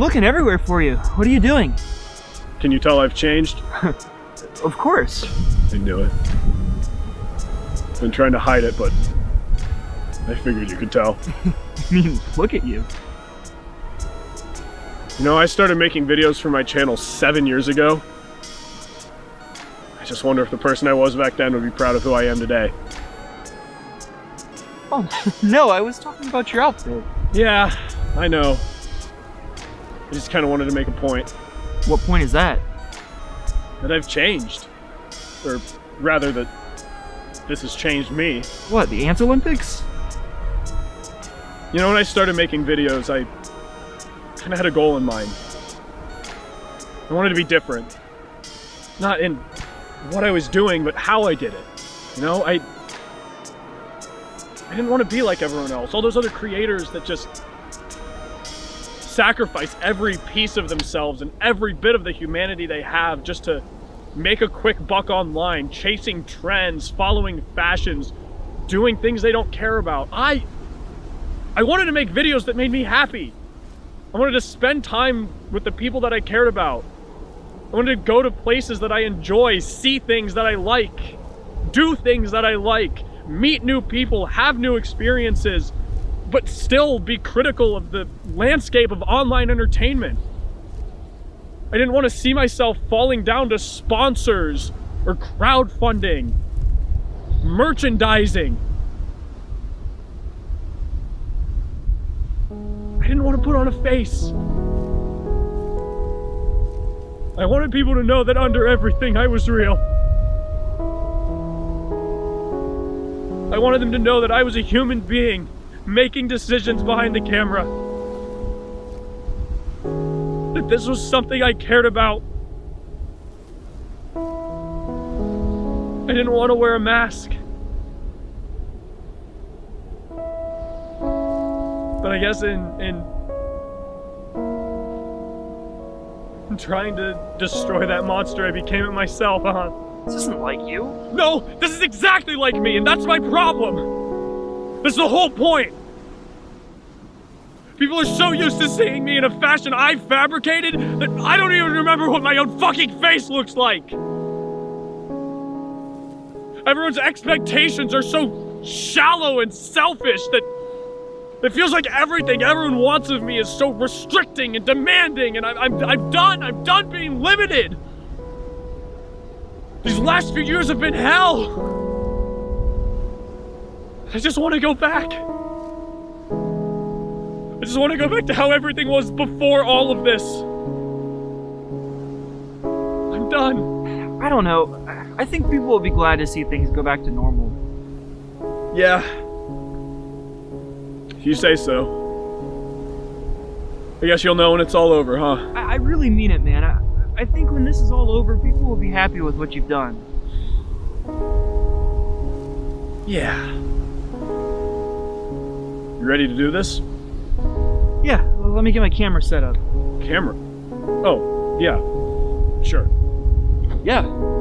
I'm looking everywhere for you. What are you doing? Can you tell I've changed? Of course. I knew it. I've been trying to hide it, but I figured you could tell. I mean, look at you. You know, I started making videos for my channel 7 years ago. I just wonder if the person I was back then would be proud of who I am today. Oh, no, I was talking about your outfit. Yeah, I know. I just kind of wanted to make a point. What point is that? That I've changed. Or rather, that this has changed me. What, the Ants Olympics? You know, when I started making videos, I kind of had a goal in mind. I wanted to be different. Not in what I was doing, but how I did it. You know, I didn't want to be like everyone else. All those other creators that just sacrifice every piece of themselves and every bit of the humanity they have just to make a quick buck online, chasing trends, following fashions, doing things they don't care about. I wanted to make videos that made me happy. I wanted to spend time with the people that I cared about. I wanted to go to places that I enjoy, see things that I like, do things that I like, meet new people, have new experiences, but still be critical of the landscape of online entertainment. I didn't want to see myself falling down to sponsors or crowdfunding, merchandising. I didn't want to put on a face. I wanted people to know that under everything I was real. I wanted them to know that I was a human being making decisions behind the camera. That this was something I cared about. I didn't want to wear a mask. But I guess in trying to destroy that monster, I became it myself, huh? This isn't like you. No, this is exactly like me, and that's my problem. That's the whole point. People are so used to seeing me in a fashion I fabricated that I don't even remember what my own fucking face looks like. Everyone's expectations are so shallow and selfish that it feels like everything everyone wants of me is so restricting and demanding, and I'm done being limited. These last few years have been hell. I just want to go back. I just want to go back to how everything was before all of this. I'm done. I don't know. I think people will be glad to see things go back to normal. Yeah. If you say so. I guess you'll know when it's all over, huh? I really mean it, man. I think when this is all over, people will be happy with what you've done. Yeah. You ready to do this? Yeah, well, let me get my camera set up. Camera? Oh, yeah. Sure. Yeah.